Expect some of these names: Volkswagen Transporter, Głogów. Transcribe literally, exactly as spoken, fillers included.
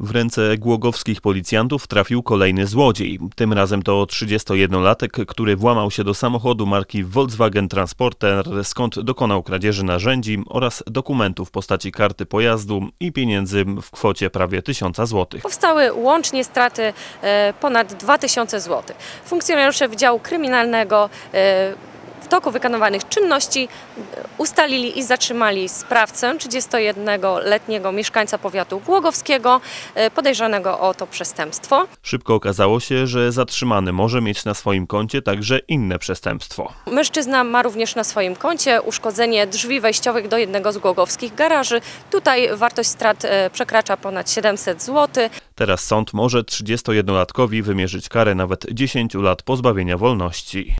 W ręce głogowskich policjantów trafił kolejny złodziej. Tym razem to trzydziestojednolatek, który włamał się do samochodu marki Volkswagen Transporter, skąd dokonał kradzieży narzędzi oraz dokumentów w postaci karty pojazdu i pieniędzy w kwocie prawie tysiąca złotych. Powstały łącznie straty ponad dwa tysiące złotych. Funkcjonariusze Wydziału Kryminalnego w toku wykonywanych czynności ustalili i zatrzymali sprawcę, trzydziestojednoletniego mieszkańca powiatu głogowskiego, podejrzanego o to przestępstwo. Szybko okazało się, że zatrzymany może mieć na swoim koncie także inne przestępstwo. Mężczyzna ma również na swoim koncie uszkodzenie drzwi wejściowych do jednego z głogowskich garaży. Tutaj wartość strat przekracza ponad siedemset złotych. Teraz sąd może trzydziestojednolatkowi wymierzyć karę nawet dziesięciu lat pozbawienia wolności.